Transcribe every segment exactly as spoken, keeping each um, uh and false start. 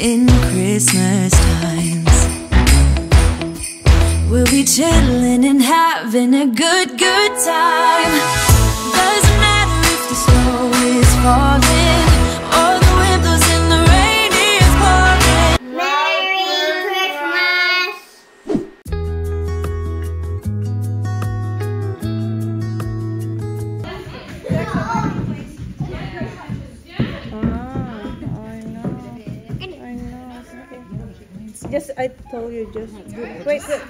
in Christmas times. We'll be chilling and having a good, good time. Doesn't matter if the snow is falling or the wind blows and the rain is pouring. Merry Christmas! Just, I told you, just do it. Wait, wait,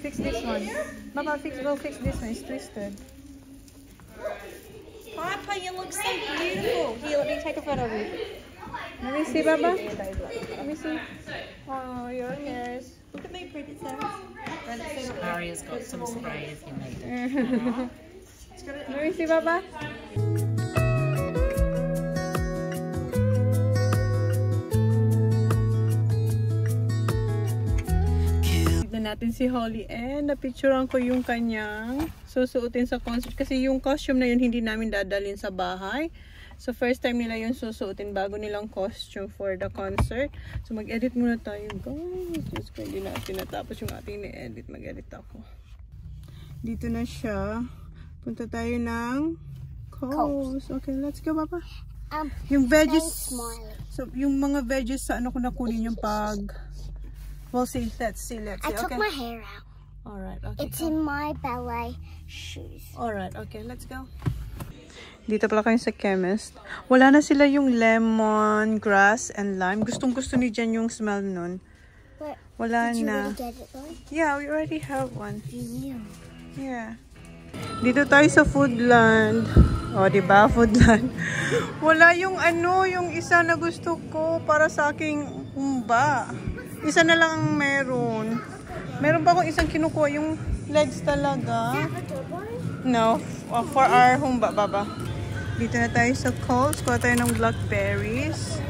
fix this one. Mama, fix, we'll fix this one, it's twisted. Papa, you look so beautiful. Here, let me take a photo of you. Let me see, Baba. Let me see. Oh, your hairs. Look at me, pretty Sarah. Maria's got some spray if you need it. Let me see, Baba. Natin si Holly and napicturean ko yung kanyang susuotin sa concert kasi yung costume na yun hindi namin dadalhin sa bahay. So first time nila yun susuotin bago nilang costume for the concert. So mag-edit muna tayo guys. Just hindi natin natapos yung ating ni-edit. Mag-edit ako. Dito na siya. Punta tayo ng Kohl's. Okay, let's go, Papa. Um, yung veggies. So yung mga veggies sa ano ko nakunin yung pag... We'll see. Let's see. Let's see. I took okay. my hair out. All right. Okay. It's go. in my ballet shoes. All right. Okay. Let's go. Dito pala kayo sa chemist. Wala na sila yung lemon, grass, and lime. Gustong gusto ni Jen yung smell nun. But Wala did you na. Really get it right? Yeah, we already have one. Yeah. Yeah. Dito tayo sa Foodland. O, oh, diba? Foodland. Wala yung ano, yung isa na gusto ko para sa aking umba. Isa na lang ang meron. Meron pa akong isang kinukuha, yung legs talaga. No, for our humba, Baba. Dito na tayo sa Kohl's. Kuha tayo ng blackberries.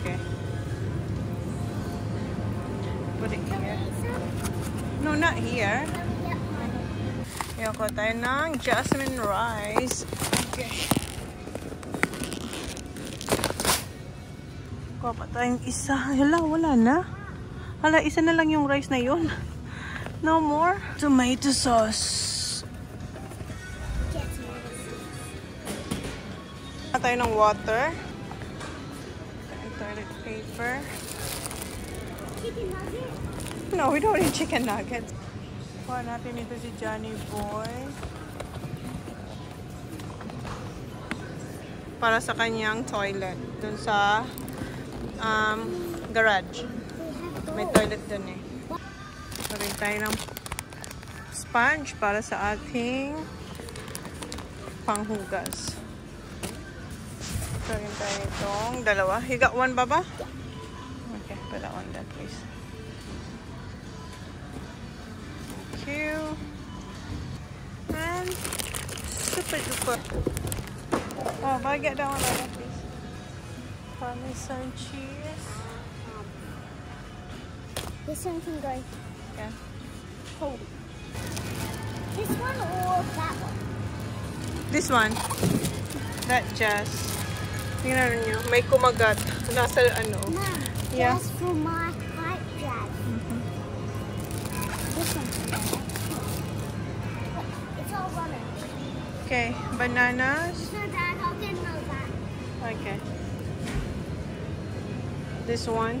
Okay. Put it here. No, not here. Ayan, kuha tayo ng jasmine rice. Okay. Kuha pa tayong isa. Hala, wala na. Hala, isa na lang yung rice na yun. No more. Tomato sauce. Kaya tayo ng water. And toilet paper. Chicken nuggets? No, we don't need chicken nuggets. Kuha natin ito si Johnny Boy. Para sa kanyang toilet. Dun sa um, garage. May toilet dun eh. Marin tayo ng sponge para sa ating panghugas. Marin tayo itong dalawa. You got one, Baba? Okay, put that on that please. Thank you. And super duper. Oh, I get that one like that please. Parmesan cheese. This one can go. Yeah. Oh. This one or that one? This one. That just. Tingnan niyo, may kumagat. Nasa ano. No, yeah. Just for my height jazz. Mm-hmm. This one. It's all running. Okay, bananas. No, Dad, I'll get no that. Okay. This one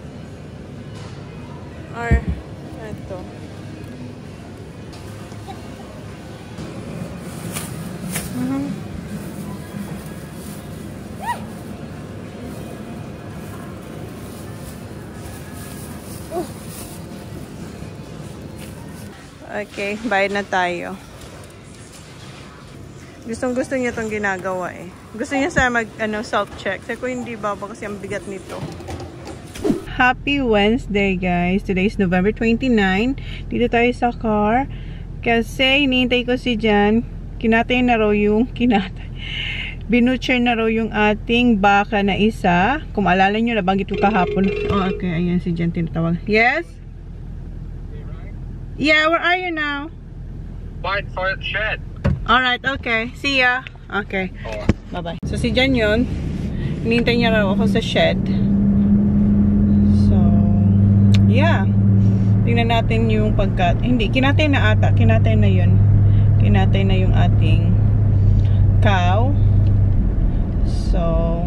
or ito. Mm-hmm. Okay, bayad na tayo. Gustong gusto niya itong ginagawa eh. Gusto niya sa mag ano, self-check. Kasi ko hindi ba ba kasi ang bigat nito. Happy Wednesday, guys! Today is November twenty-ninth. Dito tayo sa car. Kasi, hinihintay ko si Jan. Kinatay na raw yung... Kinatay. Binutcher na raw yung ating baka na isa. Kung alala nyo, nabanggit ko kahapon. Oh, okay. Ayan si Jan tinatawag. Yes? Yeah, where are you now? Wait for the shed. Alright, okay. See ya. Okay. Bye-bye. So, si Jan yun. Hinihintay niya raw ako sa shed. Yeah. Tingnan natin yung pagkat. Hindi, kinatay na ata. Kinatay na yun. Kinatay na yung ating cow. So,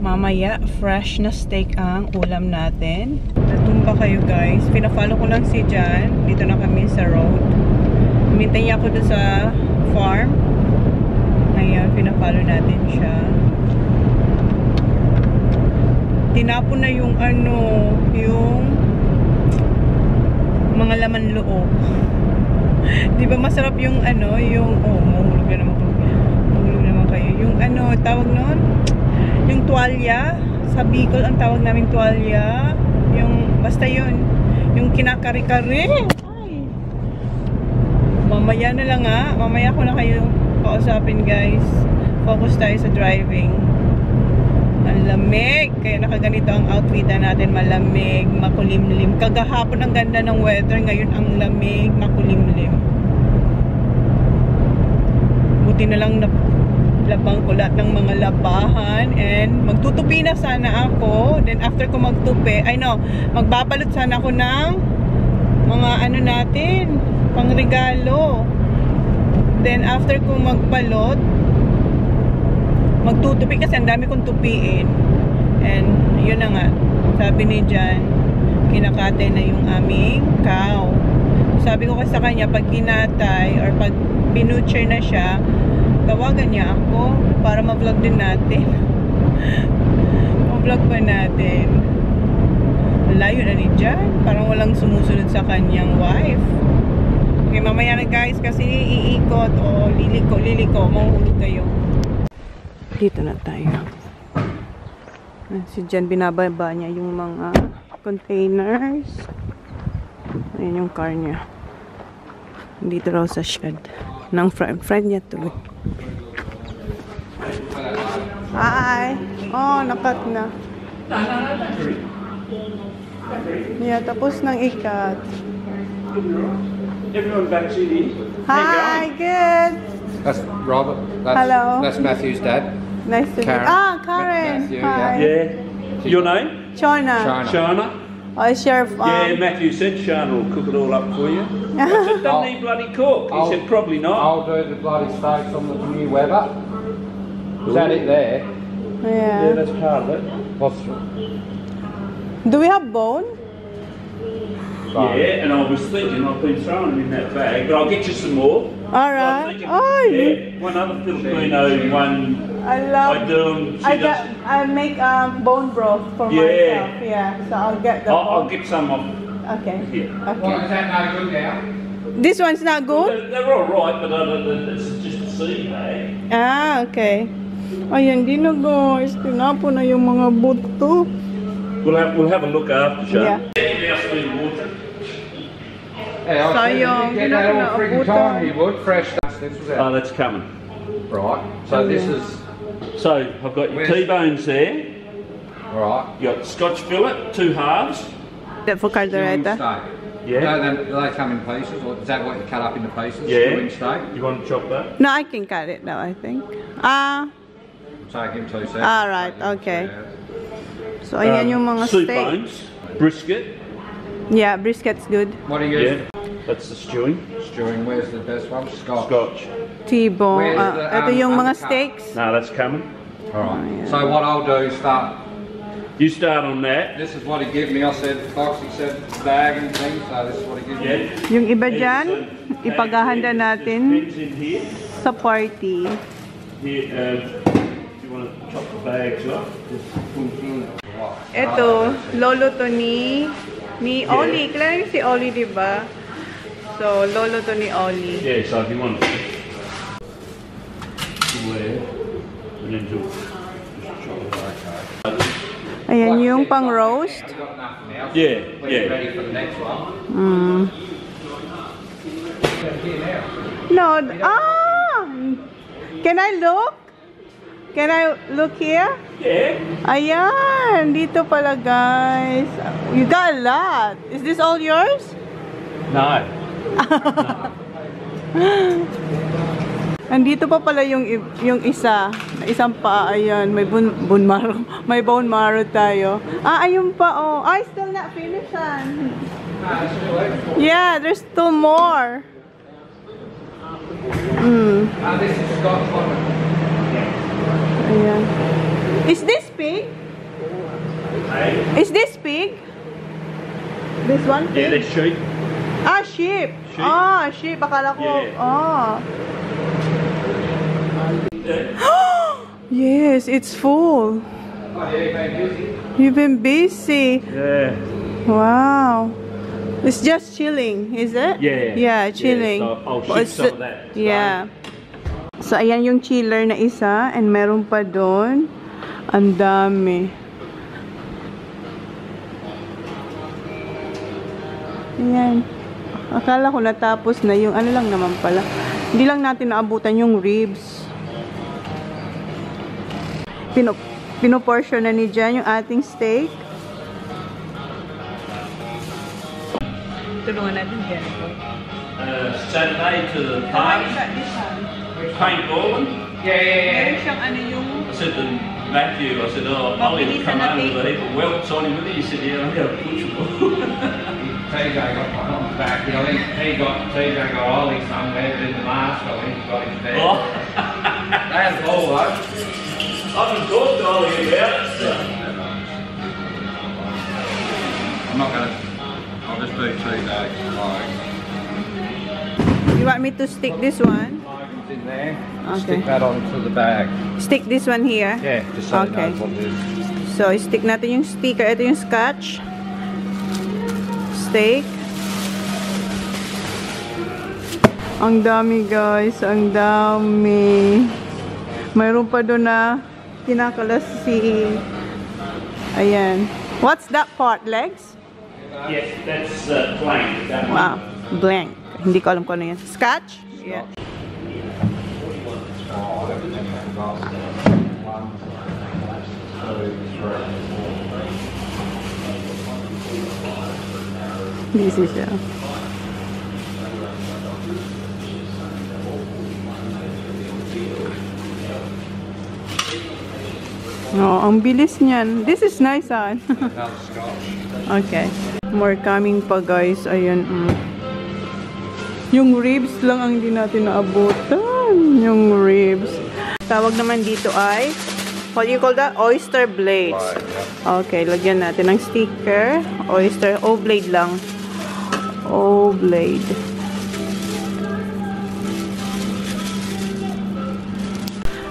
mamaya, fresh na steak ang ulam natin. Natumba kayo guys. Pinafollow ko lang si Jan. Dito na kami sa road. Mintay niya ako doon sa farm. Ayan, pinafollow natin siya. Tinapon na yung ano, yung mga laman loob. Di ba masarap yung ano, yung, oh, mahulog na naman po. Mahulog naman kayo. Yung ano, tawag nun? Yung tuwalya. Sa Bicol, ang tawag namin tuwalya. Yung, basta yun. Yung kinakari-kari. Ay. Mamaya na lang ha. Mamaya ko na kayo kausapin guys. Focus tayo sa driving. Malamig. Kaya nakaganito ang outfit natin. Malamig, makulimlim. Kagahapon ang ganda ng weather. Ngayon ang lamig, makulimlim. Buti na lang nalabang ko lahat ng mga labahan. And magtutupi na sana ako. Then after ko magtupi, I know, magbabalot sana ako ng mga ano natin, pangregalo. Then after ko magbalot, magtutupi kasi ang dami kong tupiin. And yun na nga, sabi ni Jan, kinakatay na yung aming cow. Sabi ko kasi sa kanya, pag kinatay or pag pinuture na siya, tawagan niya ako para ma-vlog din natin. Ma-vlog pa natin. Layo na ni Jan, parang walang sumusunod sa kanyang wife. Okay, mamaya na guys kasi iikot o liliko, liliko, mahuhulog kayo. Dito na tayo. Si Jen, binababa niya yung mga containers. Ayan yung car niya. Dito raw sa shed ng friend. Friend niya tuloy. Hi! Oh, nakat na. Yeah, tapos ng ikat. Everyone back to you. Hi! Good! That's Rob. That's, hello. That's Matthew's dad. Nice to Karen. meet you. Ah, Karen. Matthew, hi. Yeah. Your name? China. China. I share. Um, yeah, Matthew said China will cook it all up for you. I said, doesn't he bloody cook? He I'll, said, probably not. I'll do the bloody steak from the new Weber. Is that it there? Yeah. Yeah, that's part of it. What's wrong? Do we have bone? Bye. Yeah, and I was thinking, I've been throwing them in that bag, but I'll get you some more. Alright. Oh, yeah, one other Filipino, one I love. I do them. I, get, I make um, bone broth for yeah. myself. Yeah, so I'll get the I'll, I'll get some of Okay. Here. Okay. Why is that not good now? This one's not good? Well, they're, they're alright, but other than it's just a seed bag. Ah, okay. Ayan, di na guys. Tinapo na yung mga buto. We'll have, we'll have a look after, Sean. Yeah. Hey, so you're get that all freaking time he would fresh stuff. Oh, that's coming. Right. So okay. this is. So I've got your T-bones there. All right. You got Scotch fillet, two halves. That for caldereta. Yeah. No, do they come in pieces, or is that what you cut up into pieces? Yeah. Steak? You want to chop that? No, I can cut it. No, I think. Ah. Uh, Take him two seconds. All right. Okay. So um, ayan yung mga soup steak. Bones, brisket. Yeah, brisket's good. What do you use? Yeah, that's the stewing. Stewing, where's the best one? Scotch. Scotch. T-bone. Uh, ito um, yung mga steaks? No, that's coming. Alright. Oh, yeah. So what I'll do is start. You start on that. This is what he gave me. I said, Foxy said, bag and things. So this is what he gave yeah. me. Yung iba dyan, so, ipaghahanda natin sa party. Here, uh, do you want to chop the bags up? Ito, Lolo Tony. Ni Ollie, yeah. Kilala niyo si Ollie, diba? So, lolo to ni Ollie. Yeah, so if you want to wear, and then do it. Ayan yung pang roast. Yeah, yeah. Mm. No, ah! Can I look? Can I look here? Yeah. Ayan, dito pala guys. You got a lot. Is this all yours? No. No. Andito pa pala yung yung isa na isang pa, ayan, may bone, bone marrow, may bone marrow tayo. Ah, ayun pa, oh. I still not finished, son. Yeah, there's two more. Mm. Ayan. Is this pig? Is this pig? This one pig? Yeah, that's sheep. Ah, sheep. Sheep. Ah, sheep. Akala ko. Yeah. Ah. Yes, it's full. You've been busy. Yeah. Wow. It's just chilling, is it? Yeah. Yeah, chilling. Yeah, so I'll shoot some of that. So. Yeah. So, ayan yung chiller na isa. And meron pa doon. Ang dami. Ayan. Akala ko natapos na yung ano lang naman pala. Hindi lang natin naabutan yung ribs. Pino, pinoportion na ni Jan yung ating steak. Tulungan natin Jan. Uh, Saturday to the time. Paint ball. Yeah, yeah, yeah. Meron siyang ano yung... I said to Matthew, I said, oh, Ollie will come over with a heap of welts on him with it. He said, yeah, I'm going to push him. T J got one on the back, you know, I think he got, T J got Ollie somewhere, but in the mask, I think he got his bag. Oh. That's all though. I haven't talked to Ollie about it. Yeah. I'm not going to, I'll just do two days tomorrow. You want me to stick this one? In there. Okay. Stick that onto the bag. Stick this one here? Yeah, just so okay. It knows what it is. So, stick natin yung sticker, ito yung scotch. Steak. Ang dami guys, ang dami. Mayroon pa doon na kinakalas si. Ayan. What's that part? Legs? Yes, that's uh, blank. That wow, blank. Hindi ko alam kung ano yan. Scotch? Yeah. This is yeah. Oh, ang bilis niyan. This is nice, ah. Okay. More coming pa, guys. Ayan. Mm. Yung ribs lang ang hindi natin naabutan. Yung ribs. Tawag naman dito ay, what do you call that? Oyster blades. Okay, lagyan natin ng sticker. Oyster, O-blade lang. Oh blade.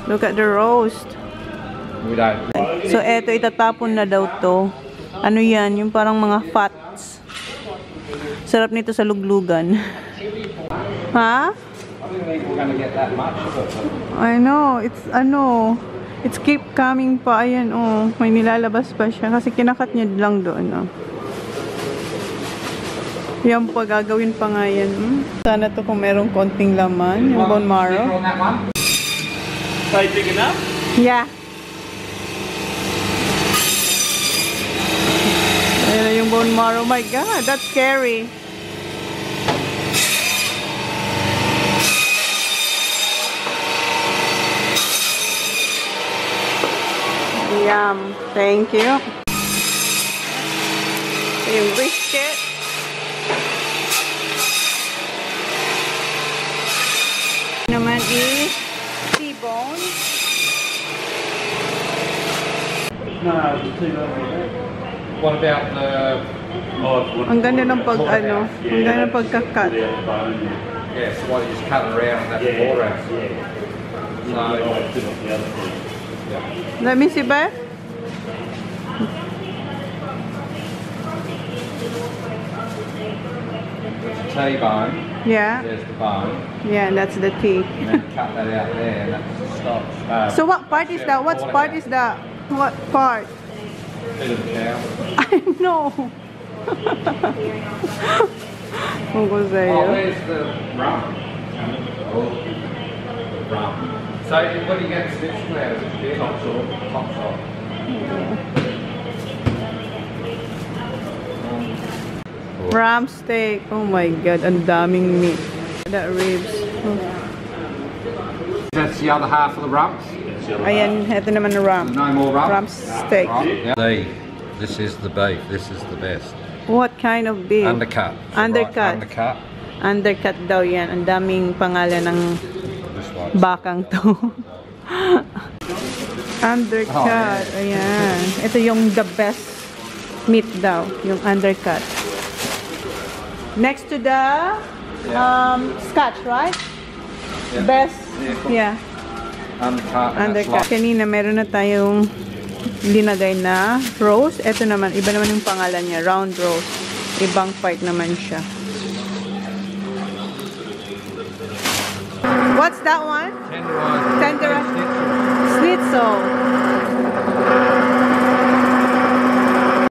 Look at the roast. So eto itatapon na daw to. Ano yan? Yung parang mga fats. Sarap nito sa luglugan. Ha? I know. It's ano. It's keep coming pa. Ayan oh. May nilalabas pa siya. Kasi kinakat niya lang doon oh. Yan pa, gagawin pa nga yan. Hmm? Sana to kung merong konting laman, yung bone marrow. Are you big enough? Yeah. Ayan yung bone marrow. Oh my God, that's scary. Yum. Thank you. Yung brisket. Naman is T-bone. No, the T-bone. What about the... Oh, ang ganda ng pag, ano, yeah, ang ganda ng pagkakat. Yeah, so why don't you just cut around that yeah, border? Yeah. So, yeah. Let me see Beth. T-bone. Yeah. There's the bone. Yeah, that's the T. And then cut that out there and that's the stock. Um, so what part is that? What part is that? What part? Bit of the cow. I know. What was that? Oh, there's the rump. Oh, rump. So what do you get to stitch from there? Top sole. Top sole. Ram steak. Oh my God, ang daming meat. That ribs. Oh. That's the other half of the rump. Yes. Ayan, heto naman na rump. No more rump. Rump steak. They, this is the beef. This is the best. What kind of beef? Undercut. Undercut. Right. Undercut. Undercut daw yan. Ang daming pangalan ng bakang to. Undercut. Ayan. Ito yung the best meat daw. Yung undercut. Next to the um, scotch, right? Yeah. Best. Yeah. Undercut. Undercut. Kanina meron na tayong linagay na roast. Ito naman, iba naman yung pangalan niya. Round roast. Ibang part naman siya. What's that one? Tenderized. Tenderized. Schnitzel.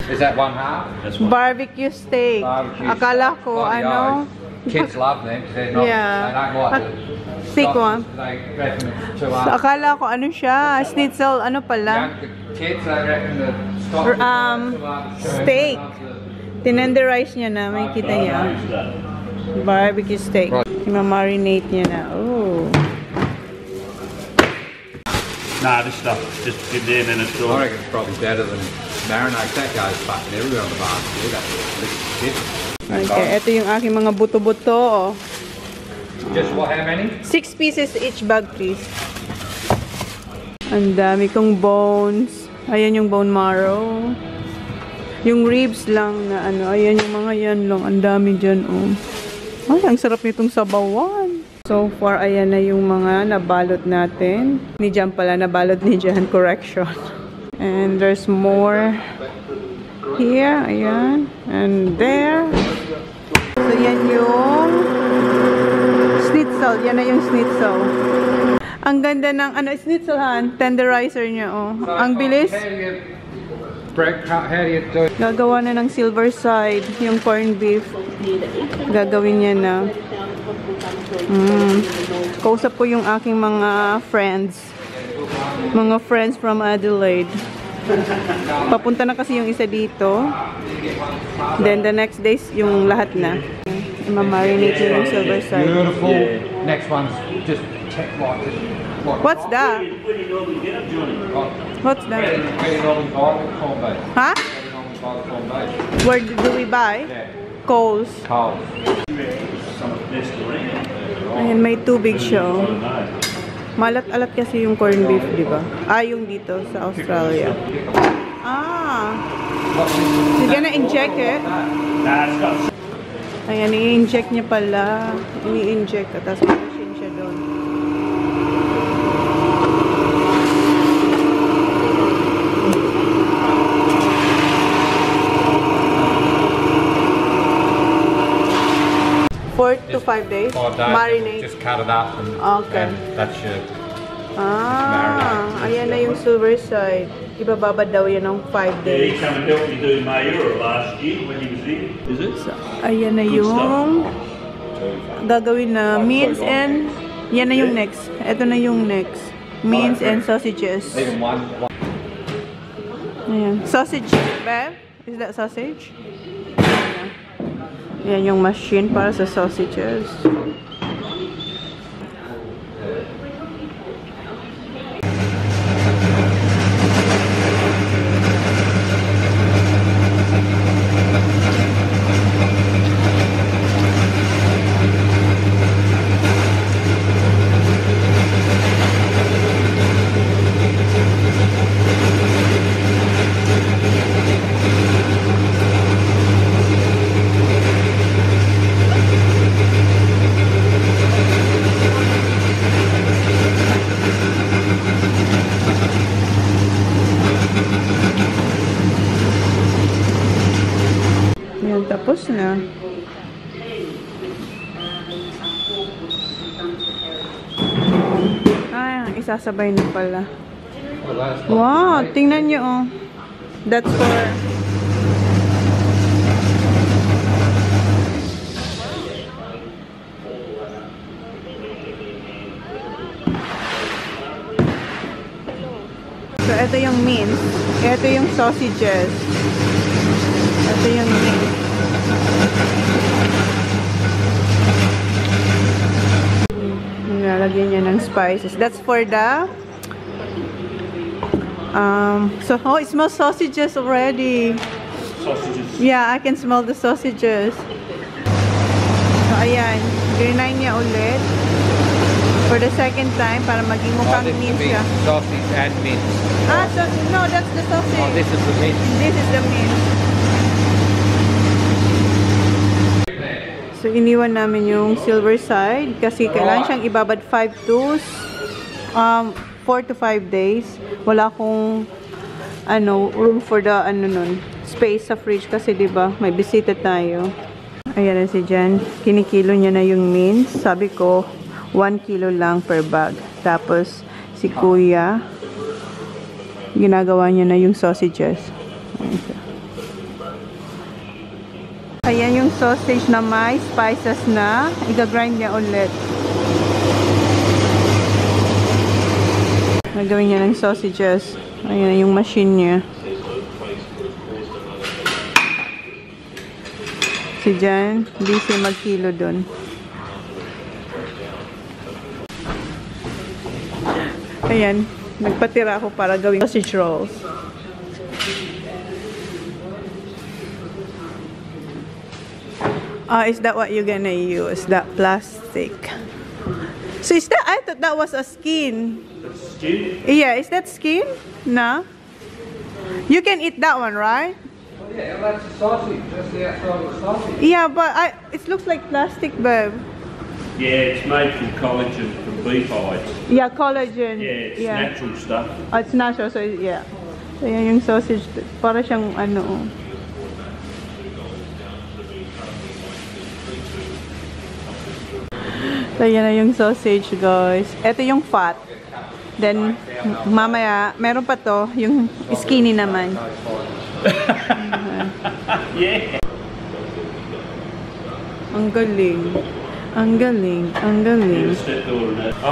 Is that one half? One. Barbecue steak. Barbecue Akala steak. ko, like ano? Kids love them. They're not, yeah. They don't like them. Steak one. So, akala ko ano siya, schnitzel, ano pala? Um, steak. Tinenderize niya na, may kita niya. Barbecue steak. Ima-marinate niya na. Ooh. Nah, this stuff just give them in a store. I reckon it's probably better than marinade. That guy's fucking everywhere on the bar. Okay, ito yung aking mga buto-buto. Just what, how many? Six pieces each bag, please. Ang dami kong bones. Ayan yung bone marrow. Yung ribs lang na ano. Ayan yung mga yan lang. Ang dami dyan, oh. Ay, ang sarap nitong sabawan. So far, ayan na yung mga nabalot natin. Ni Jan pala, nabalot ni Jan. Correction. And there's more here. Ayan. And there. So, yan yung schnitzel. Yan na yung schnitzel. Ang ganda ng ano, schnitzel han, tenderizer niya, oh. Ang bilis. Gagawa na ng silver side, yung corned beef. Gagawin niya na. Mm. Kausap ko yung aking mga friends. Mga friends from Adelaide. Papunta na kasi yung isa dito. Then the next days, yung lahat na. Ima-marinate yung silver side. Beautiful. Yeah. Next one's just check what is. What's that? What's that? Huh? Where do we buy? Kohl's. Kohl's. Ayan, may tubig show. Malat-alat kasi yung corned beef, di ba? Ah, yung dito sa Australia. Ah. You're gonna inject it? Ayan, i-inject niya pala. I-inject at tapos machine siya doon. Four to five days? Five days. Marinate. Just cut it up and, okay. And that's your ah, marinade. Ayan na yung silver side. Ibababad daw yan ng five days. Yeah, he came and helped me do Mayura last year when he was in. Is it? So, ayan na yung gagawin na meats and yan na yung next. Ito na yung next. Meats and sausages. Ayan. Sausage, Beth? Is that sausage? Ayan yung machine para sa sausages. Tapos na. Ah, isasabay na pala. Wow, tingnan nyo, oh. That's for... So, ito yung mince. Ito yung sausages. Ito yung mince. Nalagyan niya ng spices. That's for the Um, so, oh, it smells sausages already. Sausages. Yeah, I can smell the sausages. So, ayan. Dinay niya ulit. For the second time, para maging mukhang oh, meat siya. Sausage and meat. Ah, so, no, that's the sausage. Oh, this is the meat. This is the meat. So, iniwan namin yung silver side. Kasi kailangan siyang ibabad five twos. Um... four to five days. Wala akong ano, room for the ano nun, space sa fridge kasi diba may bisita tayo. Ayan na si Jen. Kinikilo niya na yung mince. Sabi ko, one kilo lang per bag. Tapos si Kuya, ginagawa niya na yung sausages. Ayan yung sausage na may spices na. Iga-grind niya ulit. Nagawin niya ng sausages. Ayan yung machine niya. Si Jan, busy magkilo dun. Ayan, nagpatira ako para gawing sausage rolls. Oh, is that what you're gonna use? That plastic. So is that, I thought that was a skin. Skin? Yeah, is that skin? No. You can eat that one, right? Oh yeah, that's a sausage. That's the outside of the sausage. Yeah, but I, it looks like plastic, babe. Yeah, it's made from collagen, from beef hides. Yeah, collagen. Yeah, it's yeah. natural stuff. Oh, it's natural, so it, yeah. So yan yung sausage, para siyang ano. So yan na yung sausage, guys. Ito yung fat. Then, mamaya, meron pa to, yung skinny naman. Yeah. Ang galing. Ang galing. Ang galing.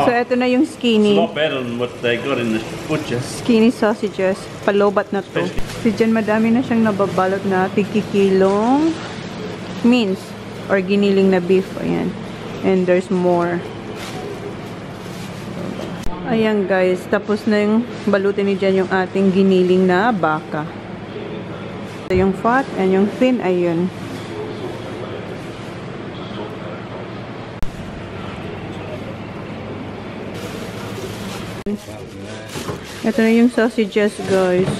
So, eto na yung skinny. It's a lot better than what they got in the butcher. Skinny sausages. Palobat na to. Si Jen, madami na siyang nababalot na tigkikilong mince or giniling na beef. Ayan. And there's more. Ayan guys, tapos na yung balutin ni Jen yung ating giniling na baka. So, yung fat and yung thin, ayun. Ito na yung sausages guys.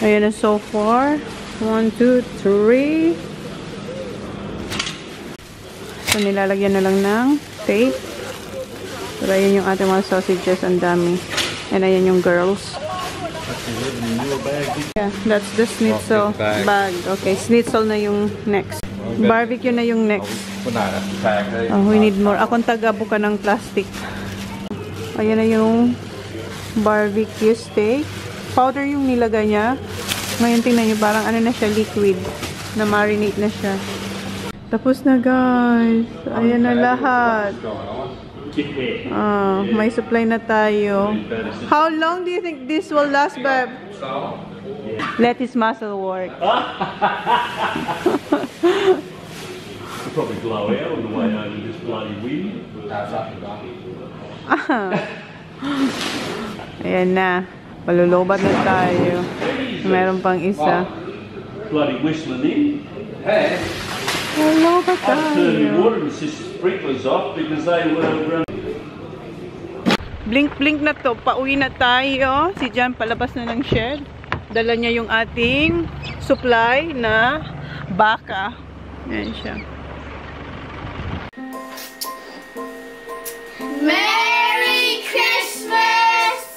Ayan na so far. One, two, three. So nilalagyan na lang ng tape. So, ayan yung ating mga sausages. Ang dami. And ayan yung girls. Yeah, that's the schnitzel bag. Okay, schnitzel na yung next. Barbecue na yung next. Oh, we need more. Akong tagabo ka ng plastic. Ayan na yung barbecue steak. Powder yung nilagay niya. Ngayon tingnan nyo, parang ano na siya, liquid. Na-marinate na siya. Tapos na guys. Ayan na lahat. Ah, uh, may supply na tayo. How long do you think this will last, babe? Let his muscle work. It'll probably blow out on the way over this bloody wind. Ah. Ayan na. Malulobat na tayo. Meron pang isa. Bloody whistling in. Hey. Malulobat tayo. Sprinklers off because they were... Blink blink na to, pauwi na tayo. Si Jan palabas na ng shed. Dala niya yung ating supply na baka. Yan siya.